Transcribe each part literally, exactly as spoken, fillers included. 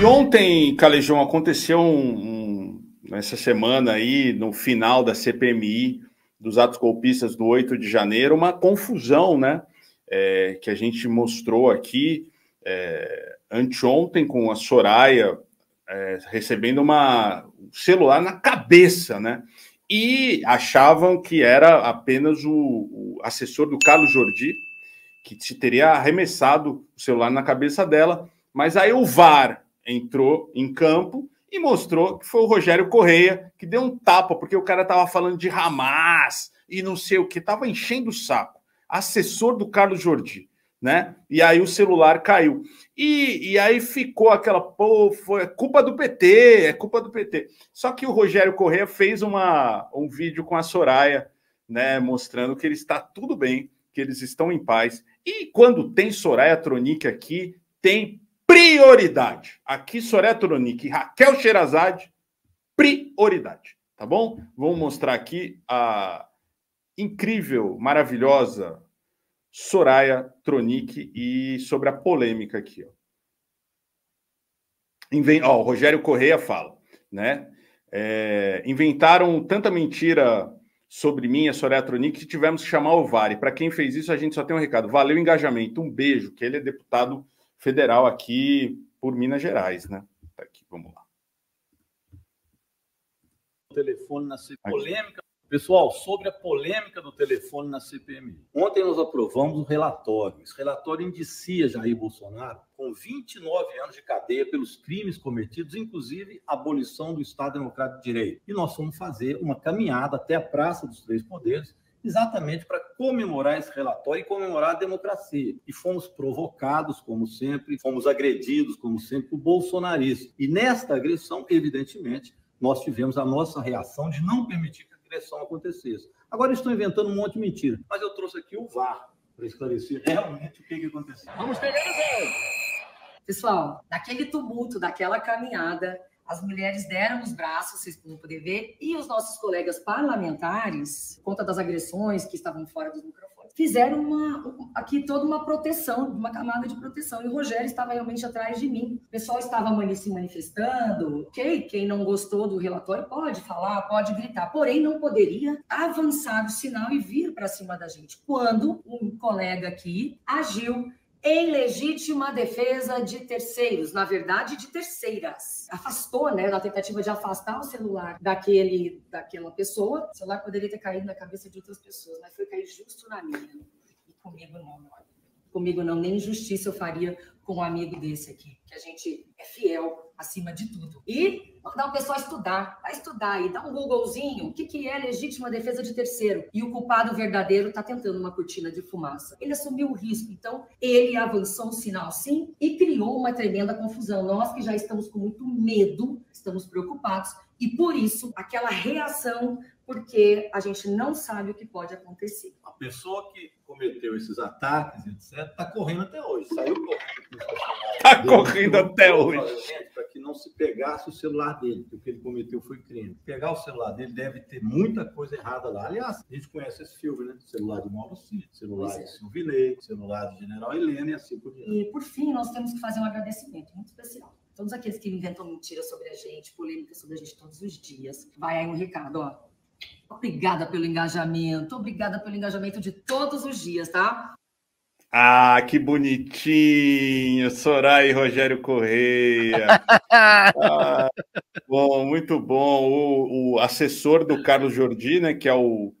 E ontem, Calejão, aconteceu um, um, essa semana aí, no final da C P M I, dos atos golpistas do oito de janeiro, uma confusão, né? É, que a gente mostrou aqui é, anteontem com a Soraya é, recebendo uma, um celular na cabeça, né? E achavam que era apenas o, o assessor do Carlos Jordy que teria arremessado o celular na cabeça dela, mas aí o V A R entrou em campo e mostrou que foi o Rogério Correia que deu um tapa, porque o cara tava falando de Hamas e não sei o que, tava enchendo o saco. Assessor do Carlos Jordy, né? E aí o celular caiu. E, e aí ficou aquela, pô, foi culpa do P T, é culpa do P T. Só que o Rogério Correia fez uma, um vídeo com a Soraya, né? Mostrando que ele está tudo bem, que eles estão em paz. E quando tem Soraya Thronicke aqui, tem prioridade. Aqui, Soraya Thronicke e Raquel Xerazade, prioridade, tá bom? Vamos mostrar aqui a incrível, maravilhosa Soraya Thronicke e sobre a polêmica aqui. Ó. Inven... ó, o Rogério Correia fala, né? É... Inventaram tanta mentira sobre mim, a Soraya Thronicke, que tivemos que chamar o V A R. E para quem fez isso, a gente só tem um recado. Valeu o engajamento, um beijo, que ele é deputado federal aqui por Minas Gerais, né? Tá aqui, vamos lá. O telefone na polêmica, pessoal, sobre a polêmica do telefone na C P M I. Ontem nós aprovamos o relatório. Esse relatório indicia Jair Bolsonaro com vinte e nove anos de cadeia pelos crimes cometidos, inclusive a abolição do Estado Democrático de Direito. E nós fomos fazer uma caminhada até a Praça dos Três Poderes, exatamente para comemorar esse relatório e comemorar a democracia. E fomos provocados, como sempre, fomos agredidos, como sempre, por bolsonaristas. E nesta agressão, evidentemente, nós tivemos a nossa reação de não permitir que a agressão acontecesse. Agora estão inventando um monte de mentira, mas eu trouxe aqui o V A R para esclarecer realmente o que, que aconteceu. Vamos pegar o velho! Pessoal, naquele tumulto, daquela caminhada, as mulheres deram os braços, vocês vão poder ver, e os nossos colegas parlamentares, por conta das agressões que estavam fora dos microfones, fizeram uma, aqui toda uma proteção, uma camada de proteção. E o Rogério estava realmente atrás de mim. O pessoal estava se manifestando. Ok, quem não gostou do relatório pode falar, pode gritar. Porém, não poderia avançar o sinal e vir para cima da gente. Quando um colega aqui agiu em legítima defesa de terceiros, na verdade, de terceiras. Afastou, né, na tentativa de afastar o celular daquele, daquela pessoa. O celular poderia ter caído na cabeça de outras pessoas, mas foi cair justo na minha. E comigo não, não. Comigo não, nem injustiça eu faria com um amigo desse aqui, que a gente é fiel acima de tudo. E mandar o pessoal estudar, vai estudar aí, dá um Googlezinho, o que, que é legítima defesa de terceiro? E o culpado verdadeiro está tentando uma cortina de fumaça. Ele assumiu o risco, então ele avançou o sinal sim e criou uma tremenda confusão. Nós que já estamos com muito medo, estamos preocupados e por isso aquela reação, porque a gente não sabe o que pode acontecer. A pessoa que cometeu esses ataques, etcétera, está correndo até hoje, saiu correndo. Está correndo até hoje. Para que não se pegasse o celular dele, porque o que ele cometeu foi crime. Pegar o celular dele deve ter muita coisa errada lá. Aliás, a gente conhece esse filme, né? Celular de Mauro Silva, celular é. de Silvio, celular do General Helena e assim por diante. E, por fim, nós temos que fazer um agradecimento muito especial. Todos aqueles que inventam mentiras sobre a gente, polêmicas sobre a gente todos os dias. Vai aí um recado, ó. Obrigada pelo engajamento, obrigada pelo engajamento de todos os dias, tá? Ah, que bonitinho, Soraya e Rogério Correia. Ah, bom, muito bom. O, o assessor do Carlos Jordy, né, que é o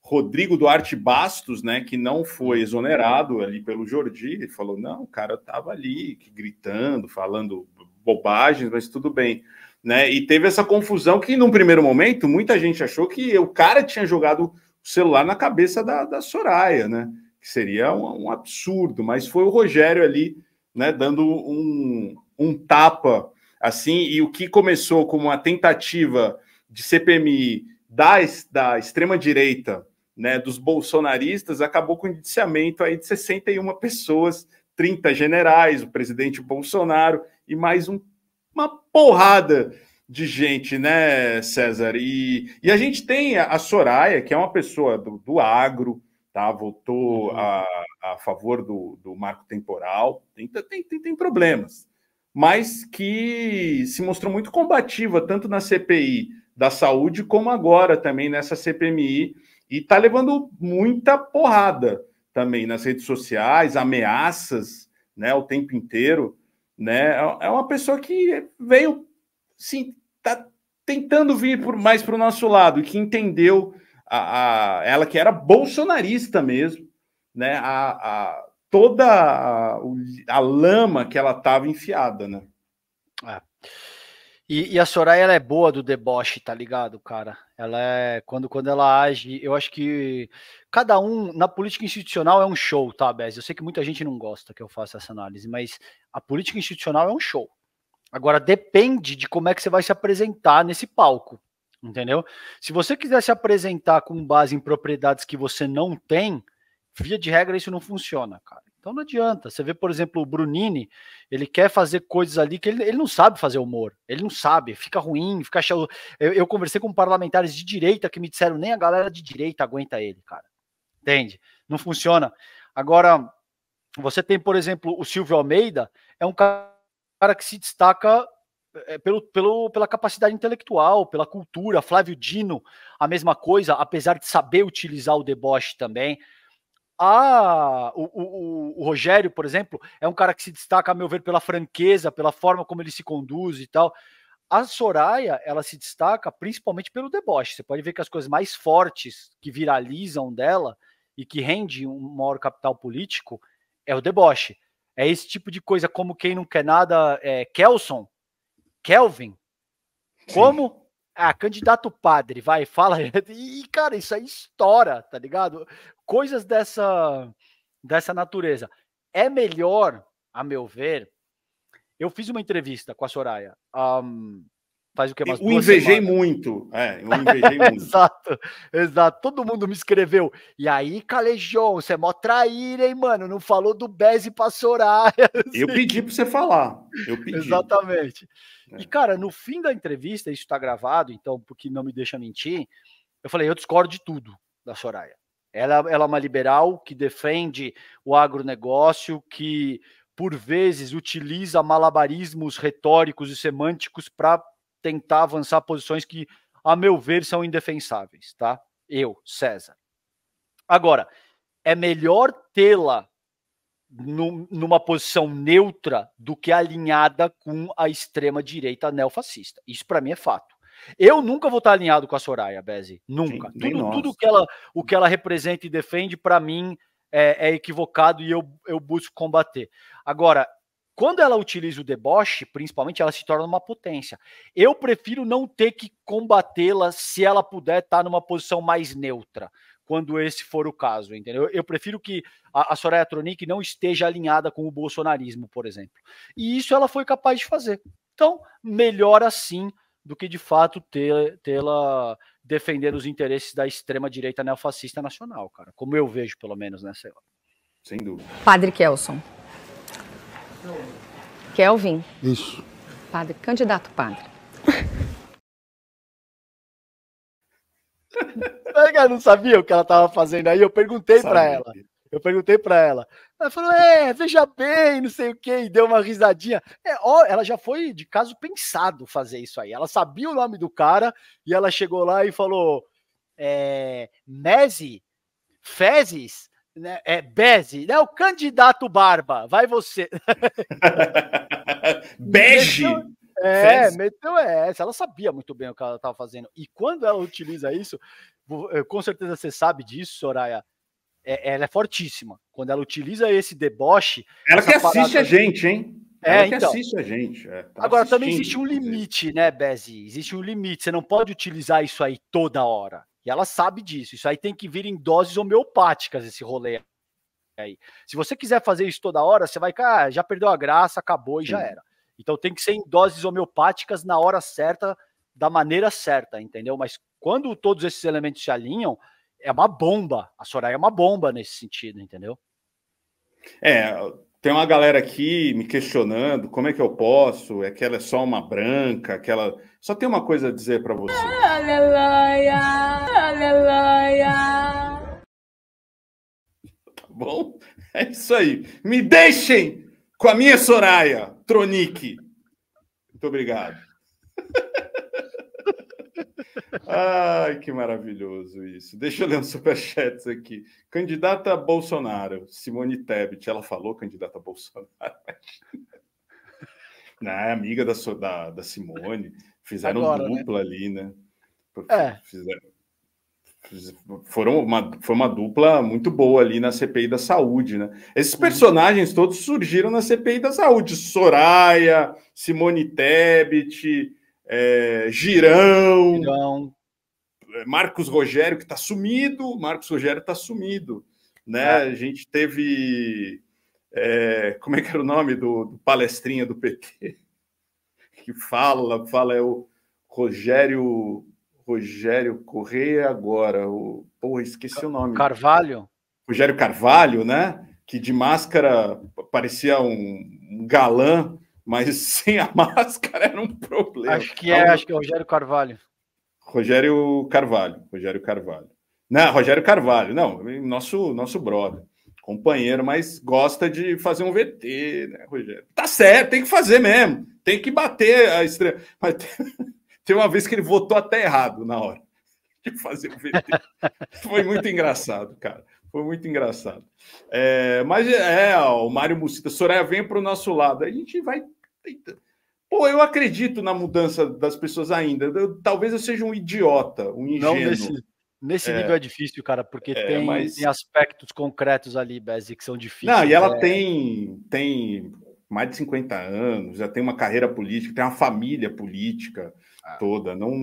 Rodrigo Duarte Bastos, né, que não foi exonerado ali pelo Jordy, ele falou, não, o cara estava ali gritando, falando bobagens, mas tudo bem. Né? E teve essa confusão que, num primeiro momento, muita gente achou que o cara tinha jogado o celular na cabeça da, da Soraya, né? Que seria um, um absurdo, mas foi o Rogério ali, né, dando um, um tapa, assim, e o que começou como uma tentativa de C P M I da, da extrema-direita, né, dos bolsonaristas, acabou com o indiciamento aí de sessenta e uma pessoas, trinta generais, o presidente Bolsonaro e mais um, uma porrada de gente, né, César? E, e a gente tem a Soraya, que é uma pessoa do, do agro, tá, votou a, a favor do, do marco temporal, tem, tem, tem, tem problemas, mas que se mostrou muito combativa, tanto na C P I da saúde, como agora também nessa C P M I, e está levando muita porrada também nas redes sociais, ameaças, né, o tempo inteiro, né? É uma pessoa que veio, sim, tá tentando vir por, mais para o nosso lado, que entendeu a, a, ela que era bolsonarista mesmo, né? A, a toda a, a lama que ela estava enfiada, né? É. E, e a Soraya, ela é boa do deboche, tá ligado, cara? Ela é, quando, quando ela age, eu acho que cada um, na política institucional é um show, tá, Bez? Eu sei que muita gente não gosta que eu faça essa análise, mas a política institucional é um show. Agora, depende de como é que você vai se apresentar nesse palco, entendeu? Se você quiser se apresentar com base em propriedades que você não tem, via de regra, isso não funciona, cara. Então não adianta. Você vê, por exemplo, o Brunini, ele quer fazer coisas ali que ele, ele não sabe fazer humor. Ele não sabe, fica ruim, fica chato. Eu, eu conversei com parlamentares de direita que me disseram nem a galera de direita aguenta ele, cara. Entende? Não funciona. Agora, você tem, por exemplo, o Silvio Almeida, é um cara que se destaca pelo, pelo, pela capacidade intelectual, pela cultura. Flávio Dino, a mesma coisa, apesar de saber utilizar o deboche também. Ah, o, o, o Rogério, por exemplo, é um cara que se destaca, a meu ver, pela franqueza, pela forma como ele se conduz e tal. A Soraya, ela se destaca principalmente pelo deboche. Você pode ver que as coisas mais fortes que viralizam dela e que rende um maior capital político é o deboche. É esse tipo de coisa, como quem não quer nada, é Kelson, Kelvin, como... Sim. Ah, candidato padre, vai, fala. E, cara, isso aí estoura, tá ligado? Coisas dessa, dessa natureza. É melhor, a meu ver... Eu fiz uma entrevista com a Soraya. Um, faz o que? Umas eu duas invejei semanas. muito. É, eu invejei muito. Exato, exato. Todo mundo me escreveu. E aí, Calejão, você é mó traíra, hein, mano? Não falou do Bezzi pra Soraya. Assim. Eu pedi pra você falar. Eu pedi. Exatamente. E, cara, no fim da entrevista, isso tá gravado, então, porque não me deixa mentir, eu falei, eu discordo de tudo da Soraya. Ela, ela é uma liberal que defende o agronegócio, que, por vezes, utiliza malabarismos retóricos e semânticos para tentar avançar posições que, a meu ver, são indefensáveis, tá? Eu, César. Agora, é melhor tê-la numa posição neutra do que alinhada com a extrema-direita neofascista. Isso para mim é fato. Eu nunca vou estar alinhado com a Soraya, Bezzi. Nunca. Sim, tudo tudo que ela, o que ela representa e defende, para mim, é, é equivocado e eu, eu busco combater. Agora, quando ela utiliza o deboche, principalmente, ela se torna uma potência. Eu prefiro não ter que combatê-la se ela puder estar numa posição mais neutra, quando esse for o caso, entendeu? Eu prefiro que a, a Soraya Thronicke não esteja alinhada com o bolsonarismo, por exemplo. E isso ela foi capaz de fazer. Então, melhor assim do que, de fato, ter, tê-la defender os interesses da extrema-direita neofascista nacional, cara. Como eu vejo, pelo menos, né? Sei lá. Sem dúvida. Padre Kelson. Kelvin. Isso. Padre, candidato padre. Ela não sabia o que ela estava fazendo aí, eu perguntei para ela, eu perguntei para ela, ela falou, é, veja bem, não sei o que, e deu uma risadinha, é, ó, ela já foi de caso pensado fazer isso aí, ela sabia o nome do cara, e ela chegou lá e falou, é, Mezi, Fezes, né, é, Bezzi, né, o candidato barba, vai você. Bege. É, Fez. Meteu essa, ela sabia muito bem o que ela estava fazendo, e quando ela utiliza isso, com certeza você sabe disso, Soraya, é, ela é fortíssima, quando ela utiliza esse deboche... Ela que assiste a gente, hein? É, ela que então. assiste a gente. É, tá Agora, também existe um limite, né, Bezzi? Existe um limite, você não pode utilizar isso aí toda hora, e ela sabe disso, isso aí tem que vir em doses homeopáticas, esse rolê aí. Se você quiser fazer isso toda hora, você vai, ah, já perdeu a graça, acabou e Sim. já era. Então tem que ser em doses homeopáticas na hora certa, da maneira certa, entendeu? Mas quando todos esses elementos se alinham, é uma bomba. A Soraya é uma bomba nesse sentido, entendeu? É, tem uma galera aqui me questionando como é que eu posso, é que ela é só uma branca, que ela... Só tem uma coisa a dizer pra você. Aleluia, aleluia. Tá bom? É isso aí. Me deixem com a minha Soraya. Thronicke. Muito obrigado. Ai, que maravilhoso isso. Deixa eu ler um superchats aqui. Candidata Bolsonaro, Simone Tebet. Ela falou candidata Bolsonaro. Na amiga da, da, da Simone. Fizeram Agora, dupla né? ali, né? É. Fizeram, fizeram, foram uma, foi uma dupla muito boa ali na C P I da Saúde, né? Esses personagens todos surgiram na C P I da Saúde. Soraya, Simone Tebet... É, Girão, Girão, Marcos Rogério, que está sumido, Marcos Rogério está sumido, né? É. A gente teve, é, como é que era o nome do, do palestrinha do P T? Que fala, fala, é o Rogério, Rogério Correia agora, o, porra, esqueci o nome. Carvalho? Rogério Carvalho, né? Que de máscara parecia um galã, mas sem a máscara era um problema. Acho que é, acho que é Rogério Carvalho. Rogério Carvalho, Rogério Carvalho. Não, Rogério Carvalho, não, nosso, nosso brother, companheiro, mas gosta de fazer um V T, né, Rogério? Tá certo, tem que fazer mesmo, tem que bater a estrela. Mas tem uma vez que ele votou até errado na hora de fazer o V T. Foi muito engraçado, cara. Foi muito engraçado. É, mas é, ó, o Mário Mucita, Soraya, vem para o nosso lado. A gente vai... Pô, eu acredito na mudança das pessoas ainda. Eu, talvez eu seja um idiota, um ingênuo. Não nesse, nesse é, nível é difícil, cara, porque é, tem, mas... tem aspectos concretos ali, Bezzi, que são difíceis. Não, e ela é... tem, tem mais de cinquenta anos, já tem uma carreira política, tem uma família política ah. toda. Não,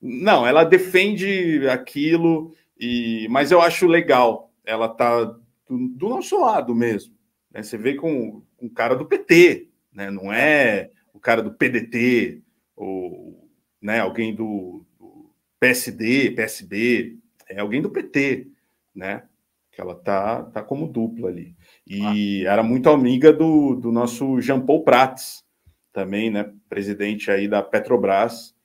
não, ela defende aquilo, e, mas eu acho legal. Ela está do, do nosso lado mesmo. Né? Você vê com o cara do P T, né? Não é o cara do P D T, ou né, alguém do, do P S D, P S B, é alguém do P T, né? Que ela tá, tá como dupla ali. E ah. era muito amiga do, do nosso Jean Paul Prates, também, né? Presidente aí da Petrobras,